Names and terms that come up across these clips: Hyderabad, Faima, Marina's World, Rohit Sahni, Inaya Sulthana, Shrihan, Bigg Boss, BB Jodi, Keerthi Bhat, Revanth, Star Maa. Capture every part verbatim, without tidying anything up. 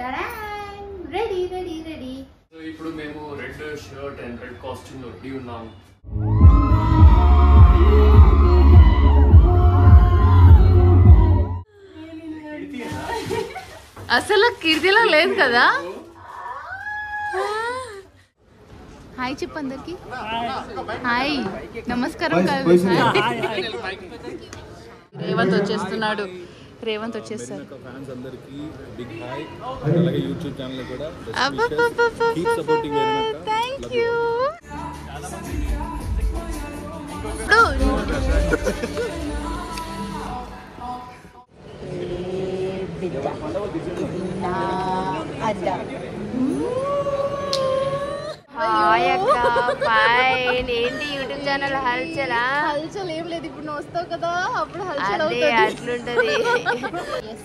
Ta-da! Ready, ready, ready. So, we put a red shirt and red costume. What do you know? అసలు కిర్దిలా లేదు కదా hi chip అందరికి hi నమస్కారం రేవంత్ వచ్చేస్తున్నాడు రేవంత్ వచ్చేస్తారు ఫ్యాన్స్ అందరికి బిగ్ హాయ్ అలాగే YouTube ఛానల్ కూడా thank you Bida, Bida, Adda. Hi Akka, fine. Enti YouTube channel halchala. Halchala em ledhi ippudu nosto kada, appudu halchala avutadi. Ade atlu untadi. Yes.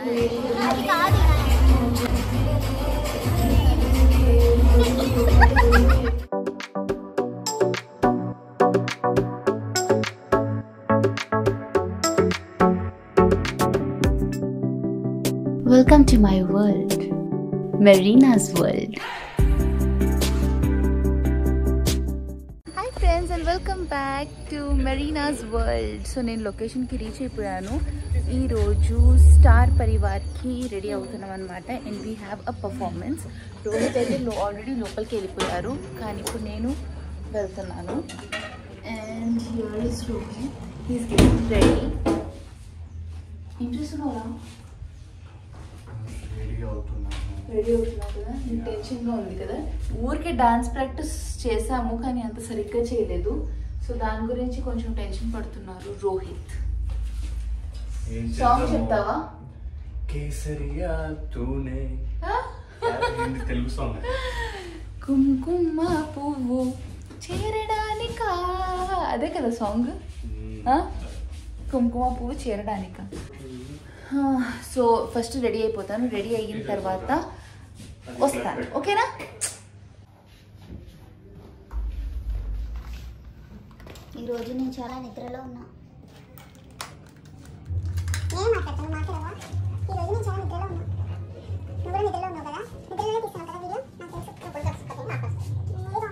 Adi kaadu. Welcome to my world, Marina's World. Hi friends and welcome back to Marina's World. So, I location ki reach ayipoyanu. Ee roju Star Parivar ki ready avutunnam anamata and we have a performance. Rohit aithe already local ki ellipoyaru kaani ippudu nenu veltunnanu. And here is Rohit. He is getting ready. Interesting ola. Ready అవుతున్నా tension గా ఉంది కదా ఊరికే dance practice చేసాము కానీ అంత సరిగ్గా చేయలేదు సో దాని గురించి కొంచెం టెన్షన్ పడుతున్నారు రోహిత్ సాంగ్ చెప్తావా కేసరియా తూనే ఇది తెలుగు సాంగ్ కుంకుమపువ్వు చేరడానిక అదే కదా సాంగ్ కుంకుమపువ్వు చేరడానిక సో ఫస్ట్ రెడీ అయిపోతాను రెడీ అయిన తర్వాత వస్తాను ఓకేనా ఈరోజు నేను చాలా నిద్రలో ఉన్నా నేను మాట్లాడతాను మాట్లాడవా ఈరోజు నేను చాలా నిద్రలో ఉన్నా నువ్వు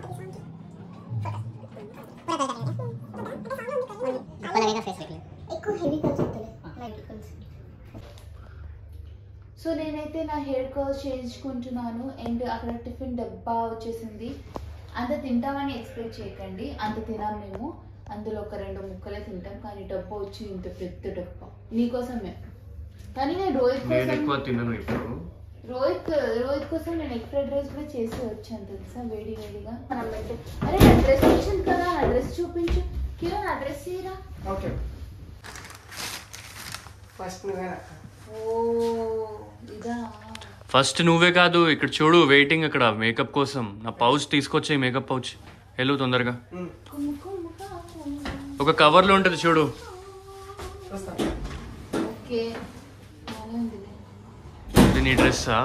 నిద్రలో ఉన్నావు కదా నిద్రలో తీసాను కదా వీడియో నాకు తెలుసు అప్పుడు సబ్స్క్రైబ్ మాట్లాడతాను సో నేనైతే నా హెయిర్ కర్ల్స్ చేయించుకుంటున్నాను అండ్ అక్కడ టిఫిన్ డబ్బా వచ్చేసింది అంత తింటామని ఎక్స్పెక్ట్ చేయకండి అంత తినాం మేము అందులో ఒక రెండు ముక్కలే తింటాం కానీ డబ్బా వచ్చి ఇంత పెద్ద డబ్బా నీకోసమే కానీ నేను రోహిత్ కోసం రోహిత్ రోహిత్ కోసం నేను ఎక్స్ట్రా డ్రెస్ కూడా చేసి వచ్చాను తెలుసా వేడి వేడిగా అరే నా డ్రెస్ వచ్చింది కదా నా డ్రెస్ చూపించు కిరణ్ నా డ్రెస్ తీరా ఓకే ఫస్ట్ నువ్వేనా ఫస్ట్ నువ్వే కాదు ఇక్కడ చూడు వెయిటింగ్ అక్కడ మేకప్ కోసం నా పౌచ్ తీసుకొచ్చాయి మేకప్ పౌచ్ వెళ్ళు తొందరగా ఒక కవర్లో ఉంటుంది చూడు నీ డ్రెస్సా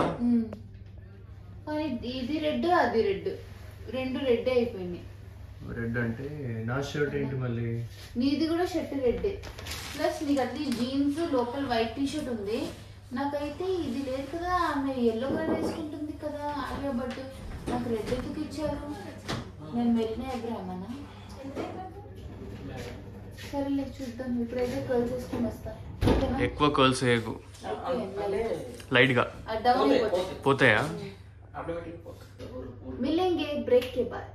ఇది రెడ్ అది రెడ్ రెండు రెడ్ అయిపోయింది రెడ్ అంటే నా షర్ట్ ఏంటి మళ్ళీ నీది కూడా షర్ట్ రెడ్ ప్లస్ నీకు అది జీన్స్ లోపల వైట్ టీ షర్ట్ ఉంది నాకైతే ఇది లేదు కదా ఆమె ఎల్లో కలర్ వేసుకుంటుంది కదా అయ్యో బట్ నాకు రెడ్ ఎందుకు ఇచ్చారు నేను మెరినా ఎగ్రామనా సరే లేదు చూద్దాం ఇప్పుడైతే కర్ల్స్ వేసుకుని వస్తాను ఎక్కువ కర్ల్స్ వేయకు లైట్గా పోతాయా మిలేంగే బ్రేక్ కే బాద్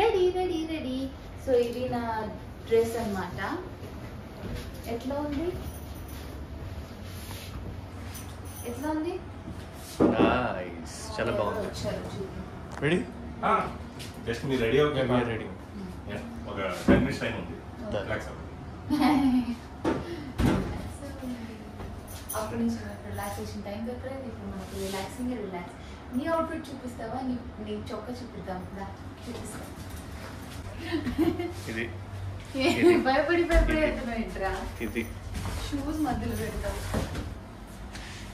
రెడీ రెడీ రెడీ సో ఇది నా డ్రెస్ అన్నమాట ఎట్లా ఉంది ఎట్లా ఉంది నైస్ చాలా బాగుంది రెడీ ఆ జస్ట్ మీ రెడీ ఓకే మీ రెడీ యా ఒక టెన్ మినిట్స్ టైం ఉంది రిలాక్స్ అవ్వండి అప్పుడు నుంచి రిలాక్సేషన్ టైం దొరకలేదు ఇప్పుడు మనకు రిలాక్సింగ్ రిలాక్స్ నీ అవుట్ఫిట్ చూపిస్తావా నీ నీ చొక్క చూపిద్దాం కదా చూపిస్తా ఇది ఇది భయపడి భయపడి వెళ్తున్నాయింట్రా ఇది షూస్ మధ్యలో పెడతాం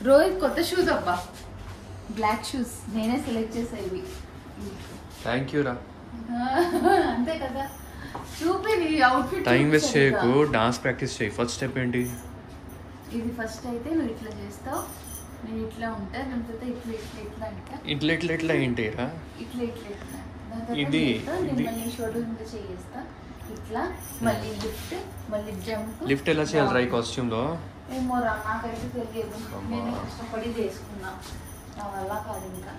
రోహిత్ కొత్త షూస్ అబ్బా బ్లాక్ షూస్ నేనే సెలెక్ట్ చేసా ఇవి థ్యాంక్ యూ రా అంతే కదా చూపి నీ అవుట్ఫిట్ టైం వేస్ట్ చేయకు డాన్స్ ప్రాక్టీస్ చేయి ఫస్ట్ స్టెప్ ఏంటి ఇది ఫస్ట్ అయితే నువ్వు ఇట్లా చేస్తావు, నేను ఇట్లా ఉంటా, లేకపోతే ఇట్లా ఇట్లా ఇట్లా అంట ఇట్లా ఇట్లా ఇట్లా ఏంటిరా ఇట్లా ఇట్లా ఇట్లా ఇది నేను షోల్డర్ మీద చేయిస్తా ఇట్లా, మళ్ళీ లిఫ్ట్, మళ్ళీ జంప్. లిఫ్ట్ ఎలా చేయాలిరా ఈ కాస్ట్యూమ్ లో? ఏమో రా నాకైతే తెలియదు, నేను కష్టపడి చేసుకున్నా, నా వల్ల కాదు. ఇంకా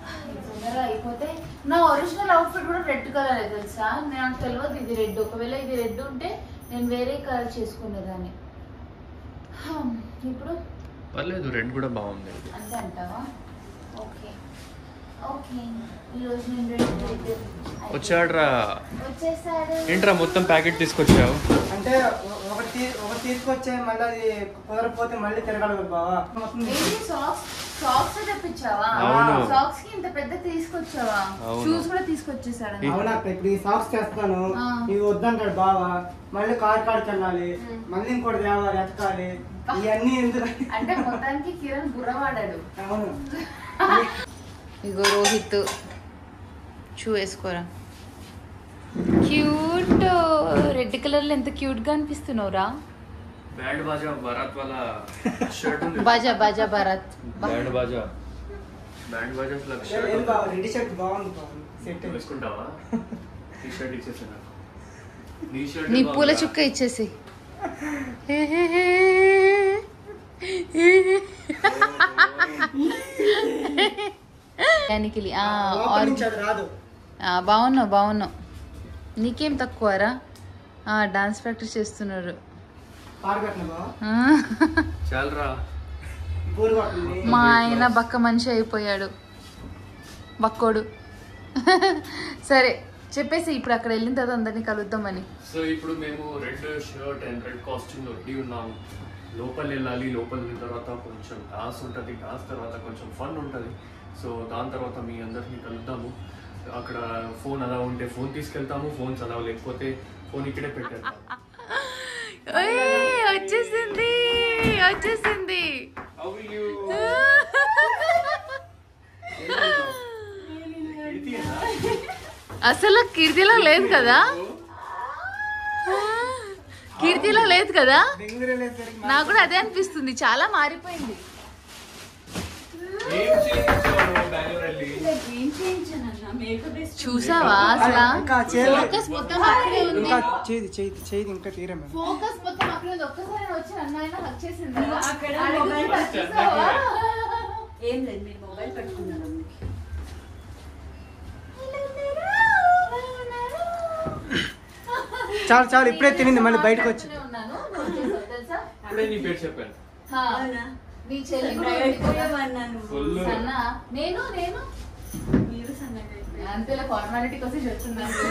తొందరగా అయిపోతే నా ఒరిజినల్ అవుట్ఫిట్ కూడా రెడ్ కలర్ తెలుసా, నాకు తెలియదు ఇది రెడ్. ఒకవేళ ఇది రెడ్ ఉంటే నేను వేరే కలర్ చేసుకునేదాన్ని. ఇప్పుడు పర్లేదు, రెడ్ కూడా బాగుంది అంతే అంటావా? ఓకే ఓకే, ఈరోజు నేను రెడ్ అయితే వచ్చాడు రా, వచ్చేసాడు. ఏంట్రా మొత్తం ప్యాకెట్ తీసుకొచ్చావు? అంటే ఒకటి ఒకటి తీసుకొచ్చే మళ్ళీ అది కుదరపోతే మళ్ళీ తిరగలదు బావా. Socks socks తెప్పించావా? సాక్స్ కి ఇంత పెద్ద తీసుకొచ్చావా? షూస్ కూడా తీసుకొచ్చేసాడు. అవునా, ప్రతి సాక్స్ చేస్తాను, ఇవి వద్దంటాడు బావా. మళ్ళీ కార్ కాడికి వెళ్ళాలి, మళ్ళీ ఇంకోటి తేవాలి, ఎతకాలి, ఇవన్నీ ఎందుకంటే అంటే మొత్తానికి కిరణ్ బుర్రవాడాడు. అవును. ఇగో రోహిత్ షూ వేసుకోరా, క్యూట్. రెడ్ కలర్లో ఎంత క్యూట్గా అనిపిస్తున్నావురా. బ్యాండ్ బాజా భారత్ వాళ్ళ షర్ట్ ఉంది. బాజా బాజా భారత్ బ్యాండ్ బాజా బ్యాండ్ బాజా ఫ్లక్ షర్ట్. ఏం బావ రెడ్ షర్ట్ బాగుంది బావ. సెట్ వేసుకుంటావా? టీ షర్ట్ ఇచ్చేసే నాకు. నీ షర్ట్ నీ పూల చుక్క ఇచ్చేసి. దానికి ఆ ఆరెంజ్ రాదు. బాగున్నావు బాగున్నావు, నీకేం తక్కువరా. డాన్స్ ప్రాక్టీస్ చేస్తున్నారు. మా ఆయన బక్క మనిషి అయిపోయాడు, బక్కోడు. సరే చెప్పేసి ఇప్పుడు అక్కడ వెళ్ళిన తర్వాత అందరినీ కలుద్దామని. సో ఇప్పుడు మేము red shirt and red costume ready ఉన్నాము. లోపలి వెళ్ళాలి, లోపలి తర్వాత కొంచెం డాన్స్ ఉంటుంది, డాన్స్ తర్వాత కొంచెం ఫన్ ఉంటుంది. సో దాని తర్వాత మీ అందరినీ కలుద్దాము. అక్కడ ఫోన్ అలా ఉంటే ఫోన్ తీసుకెళ్తాము, ఫోన్స్ అలా లేకపోతే ఫోన్ ఇక్కడే పెట్టేస్తాం. వచ్చేసింది వచ్చేసింది. అసలు కీర్తిలా లేదు కదా, కీర్తిలా లేదు కదా. నాకు కూడా అదే అనిపిస్తుంది, చాలా మారిపోయింది. చూసావా చాలు చాలు, ఇప్పుడే తినింది మళ్ళీ బయటకు వచ్చి జరుగుతుంది.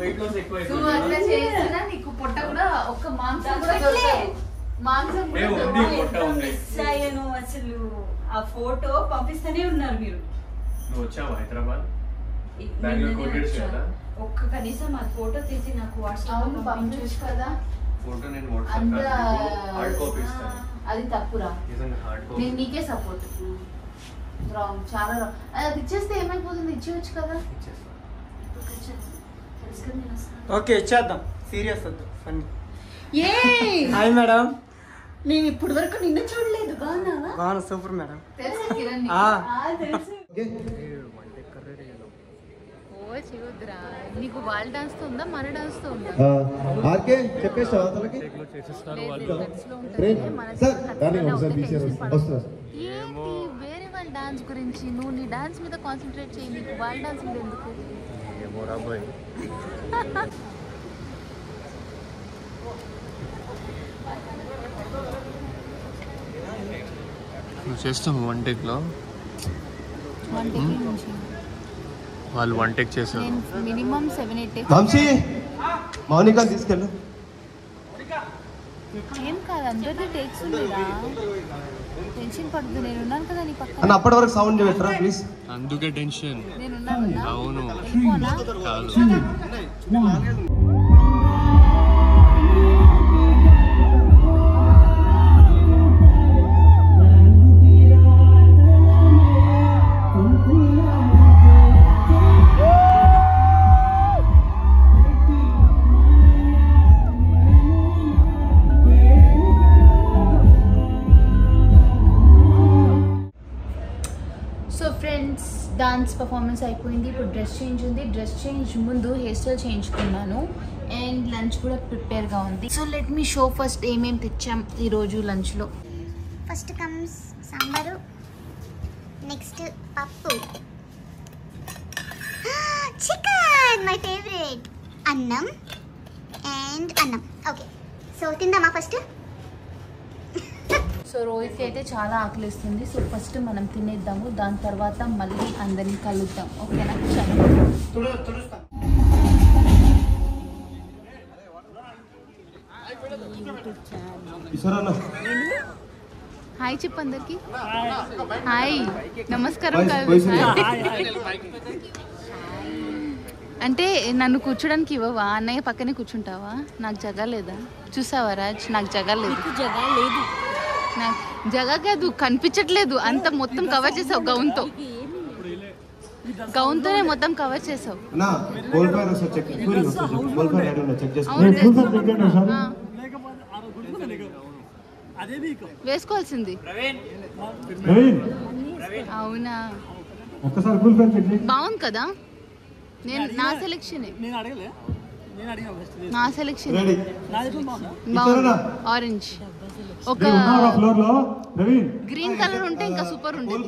వెయిట్ లాస్ ఎక్కువైపోయింది. నువ్వు అట్లా చేసినా నీకు పొట్ట కూడా ఒక్క మాంసం కూడా దొరకదు. మాంసం మిస్ అయ్యాను అసలు. ఆ ఫోటో పంపిస్తూనే ఉన్నారు మీరు. నువ్వు వచ్చావా హైదరాబాద్? ఒక్క కనీసం ఆ ఫోటో తీసి నాకు వాట్సాప్ లో పంపించు కదా. ఫోటో నేను వాట్సాప్ లో హార్డ్ కాపీ ఇస్తాను. అది తప్పురా, నిజంగా హార్డ్ కాపీ. నేను నీకే సపోర్ట్. రాంగ్, చాలా రాంగ్. అది ఇచ్చేస్తే ఏమైపోతుంది? ఇచ్చేయొచ్చు కదా. ఇచ్చేస్తా. ఓకే ఇచ్చేద్దాం, సీరియస్ అవుతాం. ఫన్నీ. హాయ్ మేడం, నేను ఇప్పటి వరకు నిన్ను చూడలేదు. బాగున్నావా? బాగున్నా, సూపర్ మేడం. నీకు వాల్ డాన్స్ తో ఉందా, మన డాన్స్ తో ఉందా? వేరే వాళ్ళ డాన్స్ గురించి నువ్వు నీ డాన్స్ మీద కాన్సన్ట్రేట్ చేయి. నీకు వాల్ డాన్స్ మీద ఎందుకు? చేస్తాము వన్ టేక్ లో. వాళ్ళు వన్ టేక్ చేశారు. Minimum seven eight take. Vamshi Mounika తీసుకెళ్ళు. ఏం కాదు అందరిది టేక్స్ ఉండేరా. టెన్షన్ పడదు నేను ఉన్నాను కదా నీ పక్కన. అన్న అప్పటి వరకు సౌండ్ పెట్టరా ప్లీజ్. అందుకే టెన్షన్. నేను ఉన్నాను. అవును. డాన్స్ పర్ఫార్మెన్స్ అయిపోయింది. ఇప్పుడు డ్రెస్ చేంజ్ ఉంది. డ్రెస్ చేంజ్ ముందు హెయిర్ స్టైల్ చేయించుకున్నాను అండ్ లంచ్ కూడా ప్రిపేర్గా ఉంది. So let me show first ఏమేమి తెచ్చాం ఈరోజు లంచ్లో. ఫస్ట్ కమ్స్ సాంబారు, నెక్స్ట్ పప్పు, చికెన్ మై ఫేవరెట్, అన్నం అండ్ అన్నం. ఓకే సో తిందామా ఫస్ట్. సో రోహిత్ అయితే చాలా ఆకలిస్తుంది. సో ఫస్ట్ మనం తినేద్దాము, దాని తర్వాత మళ్ళీ అందరినీ కలుద్దాం. ఓకేనా? హాయ్ చిప్ అందరికి. హాయ్ నమస్కారం. అంటే నన్ను కూర్చోడానికి ఇవ్వవా అన్నయ్య? పక్కనే కూర్చుంటావా? నాకు జగా లేదా? చూసావా రాజ్, నాకు జగా లేదు. జగా లేదు నాకు జగా కాదు, కనిపించట్లేదు. అంత మొత్తం కవర్ చేసావు గౌన్తో. గౌన్తోనే మొత్తం కవర్ చేసావు. వేసుకోవాల్సింది అవునా? బాగుంది కదా? నేను నా సెలెక్షన్ నా సెలెక్షన్ ఆరెంజ్. ఒక గ్రీన్ కలర్ ఉంటే ఇంకా సూపర్ ఉంటుంది.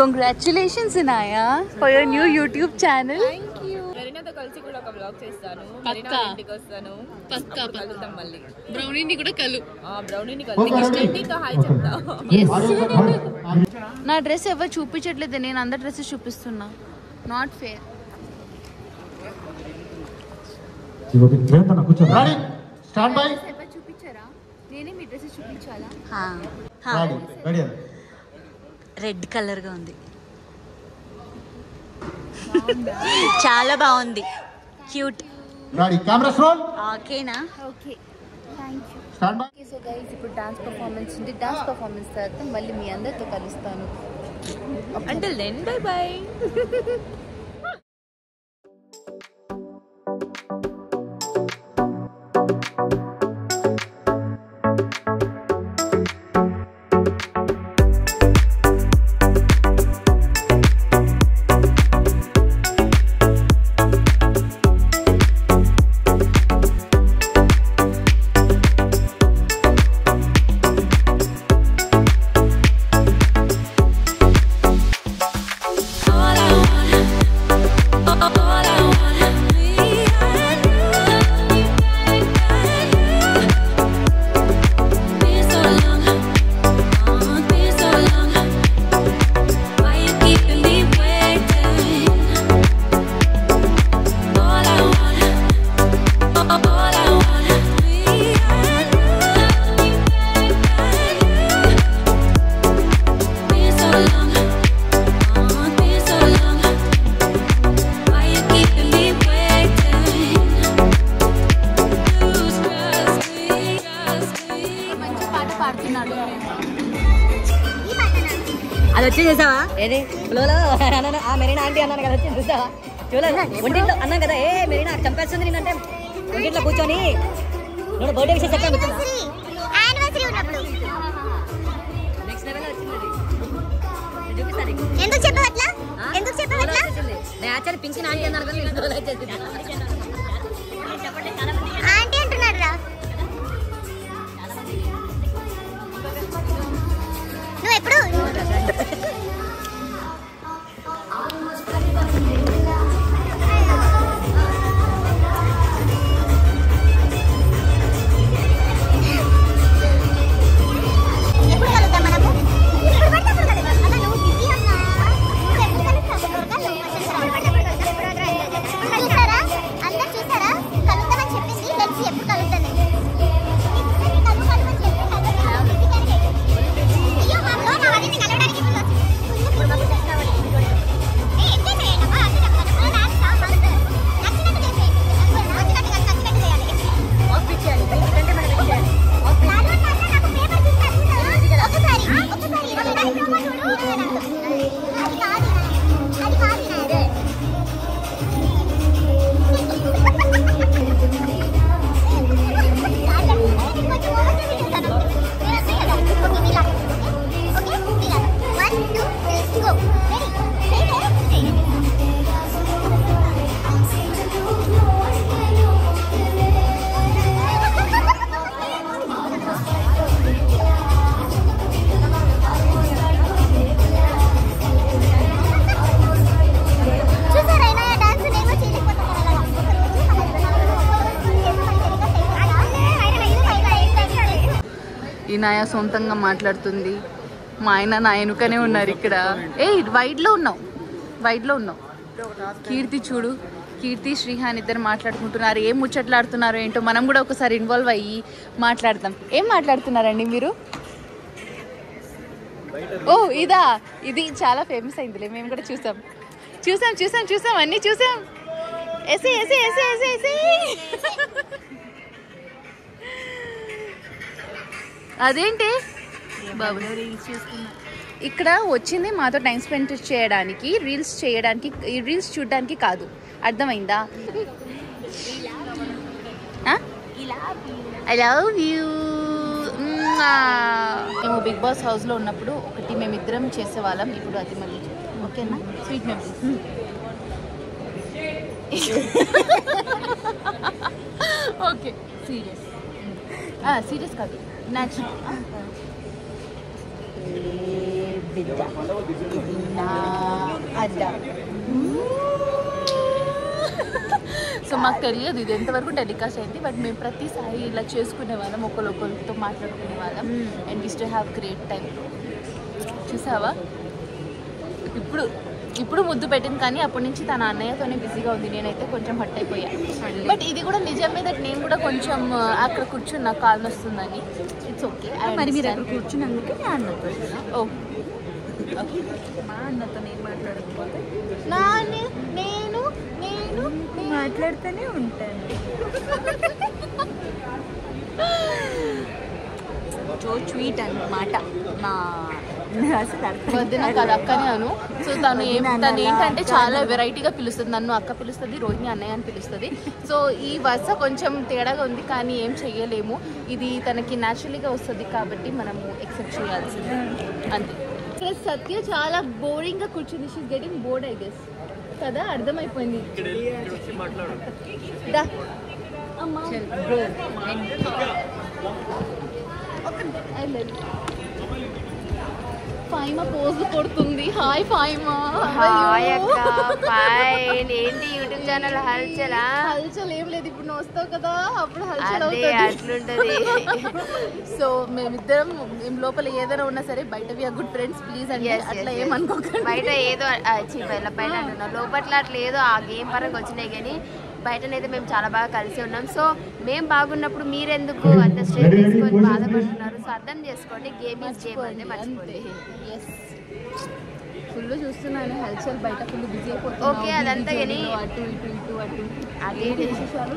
Congratulations Inaya for your new YouTube channel. కలిసి కూడా ఒక బ్లాగ్ చేస్తాను. మరీనా ఇంటికి వస్తాను. పక్కా కలుద్దాం మళ్ళీ. బ్రౌనీని కూడా కలు. ఆ బ్రౌనీని కలిసి హాయ్ చెప్తా. నా డ్రెస్ ఎవరు చూపించట్లేదు, నేను అందరి డ్రెస్సెస్ చూపిస్తున్నా. Not fair. Stand by. ఎవరు చూపించారా? నేనే మీ డ్రెస్సెస్ చూపించాలా? హా హా రెడ్ కలర్ గా ఉంది. చాలా బాగుంది. క్యూట్. ఓకేనా? ఓకే సో గైస్ ఇప్పుడు డాన్స్ పర్ఫార్మెన్స్ ఉంది. డాన్స్ పర్ఫార్మెన్స్ తర్వాత మళ్ళీ మీ అందరితో కలుస్తాను. అంటే then bye bye. Marina aunty అన్నాను కదా, వచ్చి చూసావా? చూడలేదు. ఒంటింట్లో అన్నాను కదా, ఏ మెరీనా చంపేస్తుంది నేనంటే. ఒంటింట్లో కూర్చొని నేను బర్త్డే విషయం చెప్పాను. యాక్చువల్ పింక్ ఆంటీ అన్నాను కదా. నువ్వు ఎప్పుడు I ఇనాయ సొంతంగా మాట్లాడుతుంది. మా ఆయన నా వెనుకనే ఉన్నారు ఇక్కడ. ఏ వైడ్లో ఉన్నావు వైడ్లో ఉన్నావు కీర్తి చూడు, కీర్తి శ్రీహాన్ ఇద్దరు మాట్లాడుకుంటున్నారు. ఏం ముచ్చట్లాడుతున్నారు ఏంటో మనం కూడా ఒకసారి ఇన్వాల్వ్ అయ్యి మాట్లాడతాం. ఏం మాట్లాడుతున్నారండి మీరు? ఓ ఇదా, ఇది చాలా ఫేమస్ అయిందిలే, మేము కూడా చూసాం చూసాం చూసాం చూసాం అన్నీ చూసాం. ఎసే ఎసే ఎసే ఎసే ఎసే అదేంటి బాబు రీల్స్ చేస్తున్నా. ఇక్కడ వచ్చింది మాతో టైం స్పెండ్ చేయడానికి, రీల్స్ చేయడానికి, రీల్స్ చూడడానికి కాదు. అర్థమైందా? I love you. మేము బిగ్ బాస్ హౌస్లో ఉన్నప్పుడు ఒకటి మేమిద్దరం చేసేవాళ్ళం, ఇప్పుడు అది మళ్ళీ. ఓకేనా? Sweet memory. Okay serious serious కాదు న్యాచురల్. సో మాకు తెలియదు ఇది ఎంతవరకు టెలికాస్ట్ అయింది, బట్ మేము ప్రతిసారి ఇలా చేసుకునే వాళ్ళం, ఒకరు ఒకరితో మాట్లాడుకునే వాళ్ళం. And we still have great time. చూసావా ఇప్పుడు ఇప్పుడు ముద్దు పెట్టింది, కానీ అప్పటి నుంచి తన అన్నయ్యతోనే బిజీగా ఉంది. నేనైతే కొంచెం హట్ అయిపోయా, బట్ ఇది కూడా నిజమే దట్ నేను కూడా కొంచెం అక్కడ కూర్చుని నాకు కాల్ వస్తుందని. It's okay. మరి మీరు అక్కడ కూర్చున్నందుకే నా అన్నతో ఓ మా అన్నతో నేను మాట్లాడకపోతే నేను నేను మాట్లాడుతూనే ఉంటాను. చో స్వీట్ అన్నమాట నా నాకు అది అక్కనే అను. సో తను ఏం తను ఏంటంటే చాలా వెరైటీగా పిలుస్తుంది. నన్ను అక్క పిలుస్తుంది, రోహిణి అన్నయ్య అని పిలుస్తుంది. సో ఈ వరుస కొంచెం తేడాగా ఉంది, కానీ ఏం చెయ్యలేము, ఇది తనకి న్యాచురల్గా వస్తుంది కాబట్టి మనము ఎక్సెప్ట్ చేయాల్సింది అంతే. సత్య చాలా బోరింగ్గా కూర్చుంది. She's getting bored I guess కదా, అర్థమైపోయింది. ఫైమా పోజ్ కొడుతుంది. హాయ్ ఫైమా. హాయ్ అక్క. ఫైన్ ఏంటి యూట్యూబ్ ఛానల్ హల్చలా? హల్చల్ ఏం లేదు, ఇప్పుడు నువ్వు వస్తావు కదా అప్పుడు హల్చల్ అవుతుంది, అట్లుంటది. సో మేమిద్దరం లోపల ఏదైనా ఉన్నా సరే బయట we are good friends please అండి, అట్లా ఏమనుకోకండి. బయట ఏదో బయట పైన అంటున్నాం, లోపట్ల అట్లా ఏదో ఆ గేమ్ పరంగా వచ్చినాయి, కానీ బయటనైతే మేము చాలా బాగా కలిసి ఉన్నాం. సో మేము బాగున్నప్పుడు మీరెందుకు అంత స్ట్రెస్ తీసుకొని బాధపడుతున్నారు? సో అర్థం చేసుకోండి, గేమ్ ఈజ్ గేమ్ అంటే మర్చిపోండి. ఎస్ ఫుల్ చూస్తున్నాను హల్చల్, బయట ఫుల్ బిజీ అయిపోతుంది. ఓకే అదంతా కానీ అటు ఇటు ఇటు అటు అదే విశేషాలు.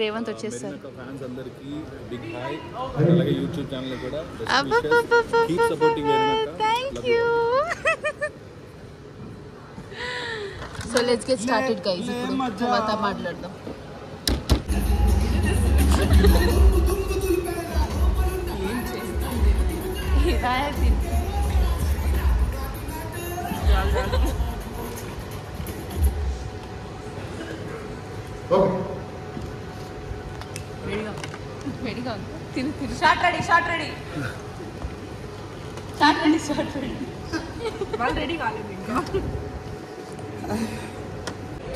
రేవంత్ వచ్చేస్తారు. So let's get started guys. ఇప్పుడు తర్వాత మాట్లాడదాం.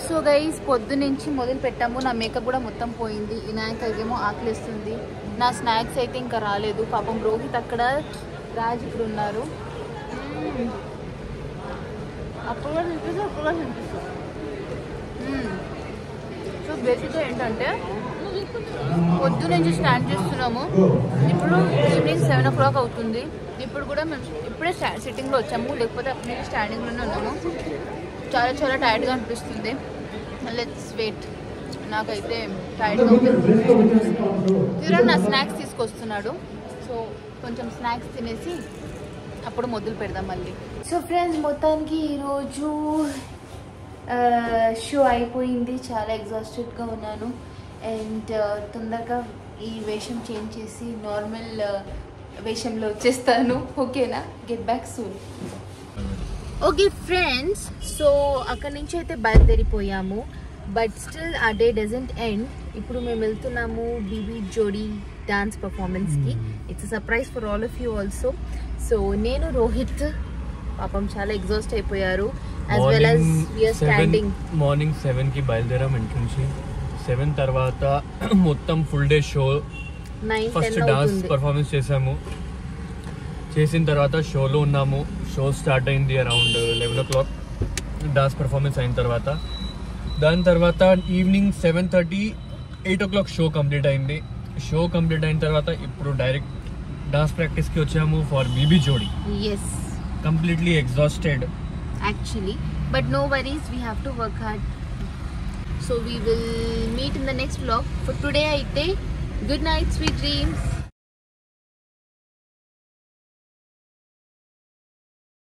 సో గైస్ పొద్దు నుంచి మొదలు పెట్టాము. నా మేకప్ కూడా మొత్తం పోయింది. ఇనాయక ఏమో ఆకలిస్తుంది. నా స్నాక్స్ అయితే ఇంకా రాలేదు. పాపం రోహిత్ అక్కడ, రాజ్ ఇప్పుడు ఉన్నారు. అప్పుడు కూడా తినిపిస్తూ అప్పుడు కూడా తినిపిస్తూ. సో బేసిక్గా ఏంటంటే పొద్దు నుంచి స్టార్ట్ చేస్తున్నాము. ఇప్పుడు ఈవినింగ్ సెవెన్ ఓ క్లాక్ అవుతుంది. ఇప్పుడు కూడా మేము ఇప్పుడే సిట్టింగ్లో వచ్చాము, లేకపోతే అప్పుడు స్టాండింగ్లోనే ఉన్నాము. చాలా చాలా టైర్డ్గా అనిపిస్తుంది. Let's wait. నాకైతే టైర్డ్గా ఉంటుంది. నా స్నాక్స్ తీసుకొస్తున్నాడు. సో కొంచెం స్నాక్స్ తినేసి అప్పుడు మొదలు పెడదాం మళ్ళీ. సో ఫ్రెండ్స్ మొత్తానికి ఈరోజు షో అయిపోయింది. చాలా ఎగ్జాస్టెడ్గా ఉన్నాను. అండ్ తొందరగా ఈ వేషం చేంజ్ చేసి నార్మల్ వేషంలో వచ్చేస్తాను. ఓకేనా, get back soon. Okay friends, so అక్కడి నుంచి అయితే బయలుదేరిపోయాము. బట్ స్టిల్ ఆ డే డజంట్ ఎండ్. ఇప్పుడు మేము వెళ్తున్నాము బీబీ జోడీ డాన్స్ పర్ఫార్మెన్స్కి. It's surprise for all of you also. So నేను రోహిత్ పాపం చాలా ఎగ్జాస్ట్ అయిపోయారు. As well as we're standing morning seven కి బయలుదేరాం ఇంటి నుంచి. సెవెన్ తర్వాత మొత్తం full day show, first dance performance చేసాము. చేసిన తర్వాత షోలో ఉన్నాము. షో స్టార్ట్ అయింది around eleven o'clock dance performance అయిన తర్వాత. దాని తర్వాత evening seven thirty eight o'clock show complete అయింది. షో కంప్లీట్ అయిన తర్వాత ఇప్పుడు డైరెక్ట్ డాన్స్ ప్రాక్టీస్కి వచ్చాము for BB Jodi. Yes, completely exhausted actually, but no worries, we have to work hard. So we will meet in the next vlog. For today అయితే good night, sweet dreams.